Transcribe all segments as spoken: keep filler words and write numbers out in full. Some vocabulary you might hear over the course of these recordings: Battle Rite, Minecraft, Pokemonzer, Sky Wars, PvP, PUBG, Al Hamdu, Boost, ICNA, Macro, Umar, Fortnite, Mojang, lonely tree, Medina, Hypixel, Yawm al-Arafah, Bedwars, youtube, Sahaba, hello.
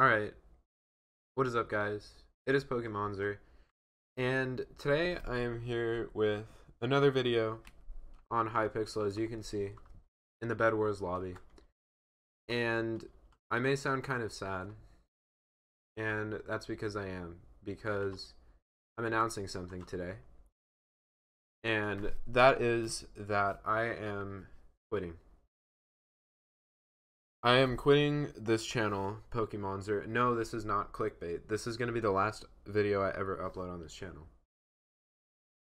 Alright, what is up guys? It is Pokemonzer, and today I am here with another video on Hypixel, as you can see, in the Bedwars lobby. And I may sound kind of sad, and that's because I am, because I'm announcing something today. And that is that I am quitting. I am quitting this channel, Pokemonzer. No, this is not clickbait. This is going to be the last video I ever upload on this channel.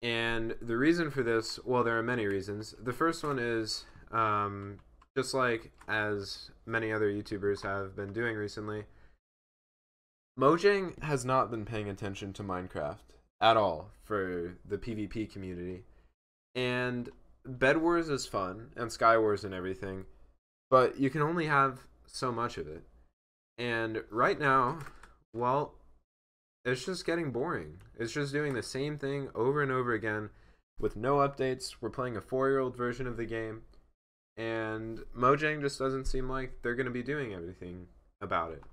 And the reason for this, well, there are many reasons. The first one is, um, just like as many other YouTubers have been doing recently, Mojang has not been paying attention to Minecraft at all for the PvP community. And Bedwars is fun, and Sky Wars and everything, but you can only have so much of it. And right now, well, it's just getting boring. It's just doing the same thing over and over again with no updates. We're playing a four-year-old version of the game, and Mojang just doesn't seem like they're going to be doing everything about it.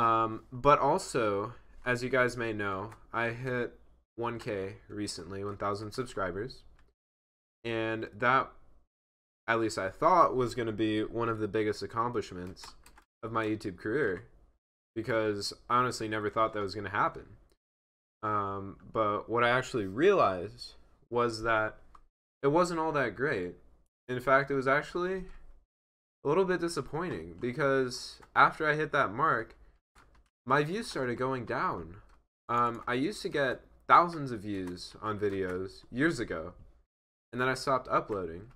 Um, but also, as you guys may know, I hit one K recently, one thousand subscribers, and that, at least I thought, was going to be one of the biggest accomplishments of my YouTube career, because I honestly never thought that was going to happen. Um, but what I actually realized was that it wasn't all that great. In fact, it was actually a little bit disappointing, because after I hit that mark, my views started going down. Um, I used to get thousands of views on videos years ago, and then I stopped uploading.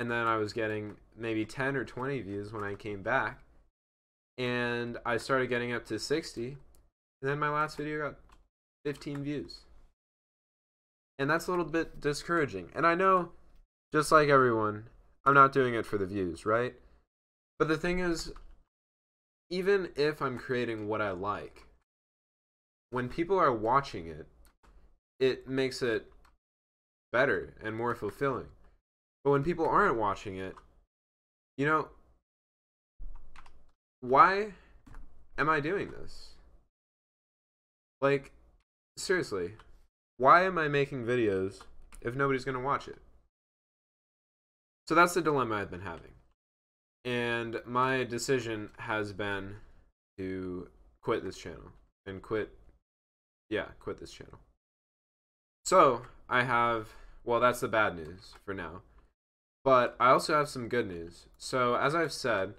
And then I was getting maybe ten or twenty views when I came back. And I started getting up to sixty. And then my last video got fifteen views. And that's a little bit discouraging. And I know, just like everyone, I'm not doing it for the views, right? But the thing is, even if I'm creating what I like, when people are watching it, it makes it better and more fulfilling. But when people aren't watching it, you know, why am I doing this? Like, seriously, why am I making videos if nobody's going to watch it? So that's the dilemma I've been having. And my decision has been to quit this channel. And quit, yeah, quit this channel. So, I have, well, that's the bad news for now. But I also have some good news. So as I've said,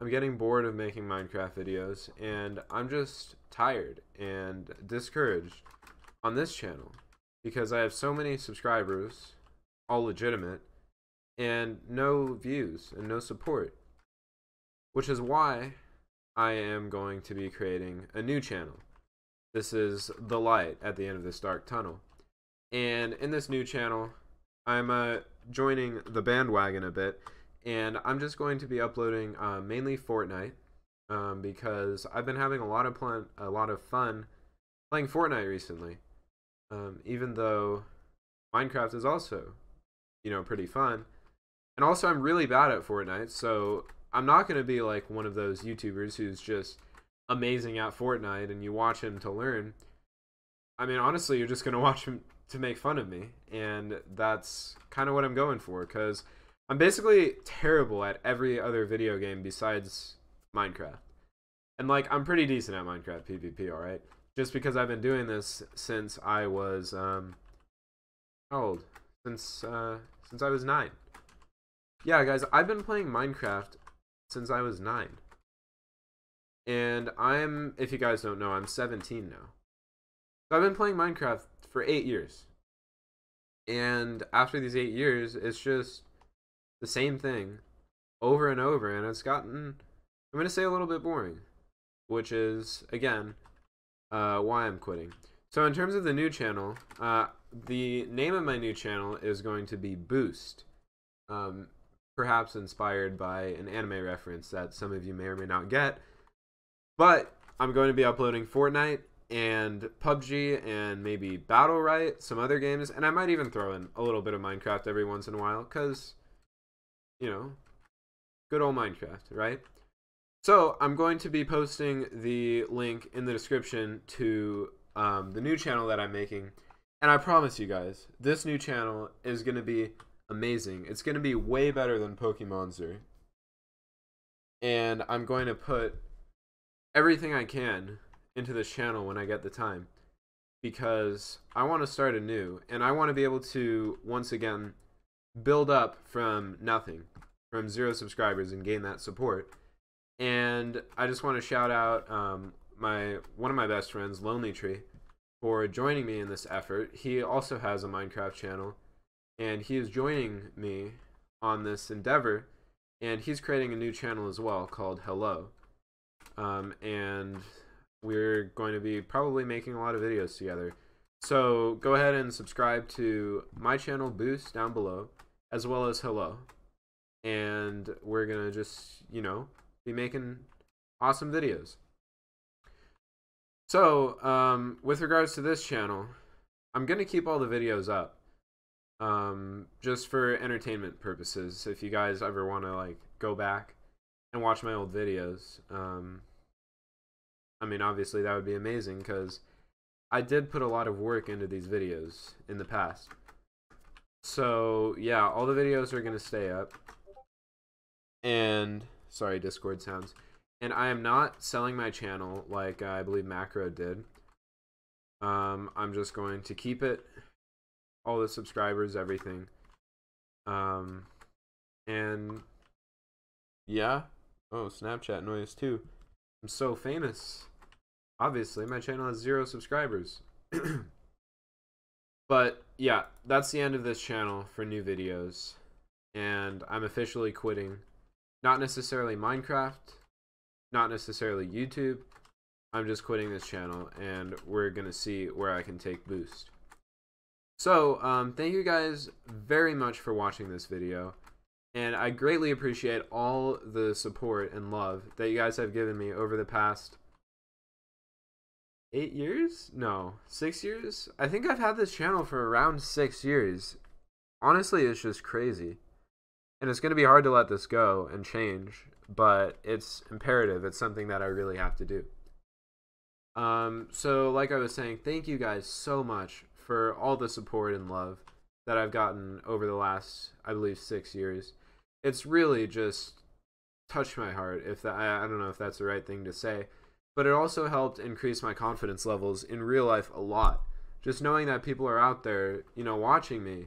I'm getting bored of making Minecraft videos, and I'm just tired and discouraged on this channel because I have so many subscribers, all legitimate, and no views and no support, which is why I am going to be creating a new channel. This is the light at the end of this dark tunnel. And in this new channel, I'm uh, joining the bandwagon a bit, and I'm just going to be uploading uh, mainly Fortnite, um, because I've been having a lot of plan a lot of fun playing Fortnite recently, um, even though Minecraft is also, you know, pretty fun. And also, I'm really bad at Fortnite, so I'm not going to be like one of those YouTubers who's just amazing at Fortnite and you watch him to learn. I mean, honestly, you're just going to watch him to make fun of me, and that's kind of what I'm going for, because I'm basically terrible at every other video game besides Minecraft. And like, I'm pretty decent at Minecraft PvP, alright? Just because I've been doing this since I was, um, how old? Since, uh, since I was nine. Yeah, guys, I've been playing Minecraft since I was nine. And I'm, if you guys don't know, I'm seventeen now. So I've been playing Minecraft for eight years. And after these eight years, it's just the same thing over and over, and it's gotten, I'm going to say, a little bit boring, which is, again, uh, why I'm quitting. So in terms of the new channel, uh, the name of my new channel is going to be Boost, um, perhaps inspired by an anime reference that some of you may or may not get. But I'm going to be uploading Fortnite and P U B G and maybe Battle Rite, some other games, and I might even throw in a little bit of Minecraft every once in a while, because, you know, good old Minecraft, right? So I'm going to be posting the link in the description to um, the new channel that I'm making. And I promise you guys, this new channel is going to be amazing. It's going to be way better than Pokemonzer. And I'm going to put everything I can into this channel when I get the time, because I want to start anew, and I want to be able to once again build up from nothing, from zero subscribers, and gain that support. And I just want to shout out um, my one of my best friends, Lonely Tree, for joining me in this effort. He also has a Minecraft channel, and he is joining me on this endeavor, and he's creating a new channel as well called Hello. Um, and we're going to be probably making a lot of videos together. So go ahead and subscribe to my channel, Boost, down below, as well as Hello. And we're going to just, you know, be making awesome videos. So, um, with regards to this channel, I'm going to keep all the videos up. Um, just for entertainment purposes, if you guys ever want to, like, go back and watch my old videos. Um, I mean, obviously that would be amazing, because I did put a lot of work into these videos in the past. So yeah, all the videos are going to stay up. And, sorry, Discord sounds. And I am not selling my channel like I believe Macro did. Um, I'm just going to keep it, all the subscribers, everything. Um, and yeah. Oh, Snapchat noise too. I'm so famous. Obviously, my channel has zero subscribers. But yeah, that's the end of this channel for new videos. And I'm officially quitting. Not necessarily Minecraft. Not necessarily YouTube. I'm just quitting this channel, and we're going to see where I can take Boost. So, um, thank you guys very much for watching this video. And I greatly appreciate all the support and love that you guys have given me over the past eight years? No, six years? I think I've had this channel for around six years. Honestly, it's just crazy. And it's going to be hard to let this go and change, but it's imperative. It's something that I really have to do. Um, so, like I was saying, thank you guys so much for all the support and love that I've gotten over the last, I believe, six years. It's really just touched my heart. If that, I, I don't know if that's the right thing to say, but it also helped increase my confidence levels in real life a lot. Just knowing that people are out there, you know, watching me,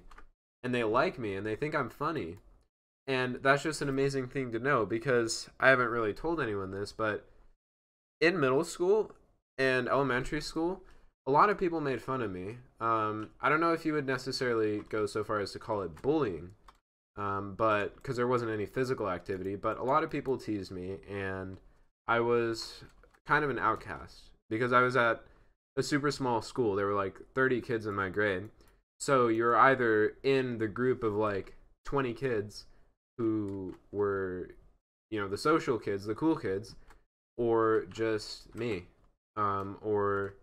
and they like me, and they think I'm funny. And that's just an amazing thing to know, because I haven't really told anyone this, but in middle school and elementary school, a lot of people made fun of me. Um, I don't know if you would necessarily go so far as to call it bullying, um, but because there wasn't any physical activity, but a lot of people teased me, and I was kind of an outcast because I was at a super small school. There were like thirty kids in my grade, so you're either in the group of like twenty kids who were, you know, the social kids, the cool kids, or just me, um, or,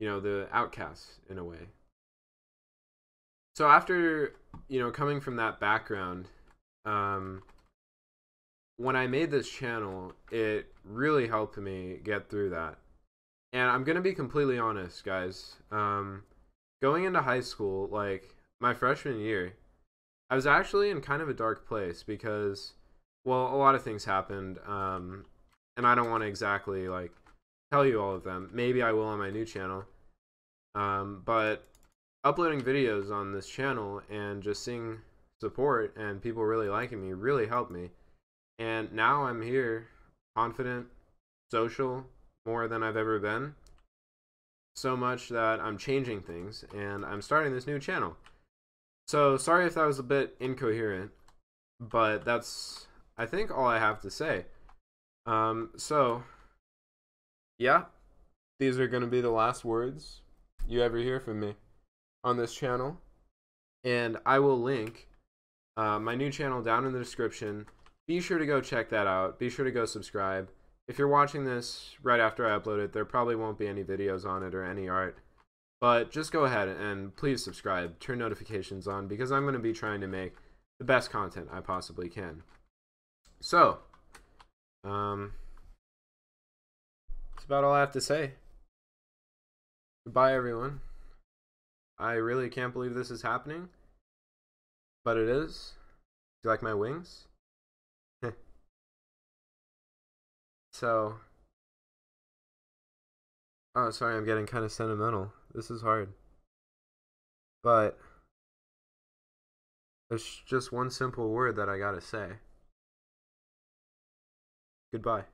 you know, the outcasts in a way. So after, you know, coming from that background, um, when I made this channel, it really helped me get through that. And I'm going to be completely honest, guys. Um, going into high school, like my freshman year, I was actually in kind of a dark place because, well, a lot of things happened. Um, and I don't want to exactly, like, tell you all of them. Maybe I will on my new channel. Um, but uploading videos on this channel and just seeing support and people really liking me really helped me. And now I'm here, confident, social, more than I've ever been. So much that I'm changing things, and I'm starting this new channel. So sorry if that was a bit incoherent, but that's, I think, all I have to say. Um, so... Yeah, these are going to be the last words you ever hear from me on this channel. And I will link uh, my new channel down in the description. Be sure to go check that out. Be sure to go subscribe. If you're watching this right after I upload it, there probably won't be any videos on it or any art. But just go ahead and please subscribe. Turn notifications on, because I'm going to be trying to make the best content I possibly can. So, Um, that's about all I have to say. Goodbye, everyone. I really can't believe this is happening, but it is. Do you like my wings? So, oh, sorry, I'm getting kind of sentimental. This is hard. But there's just one simple word that I gotta say. Goodbye.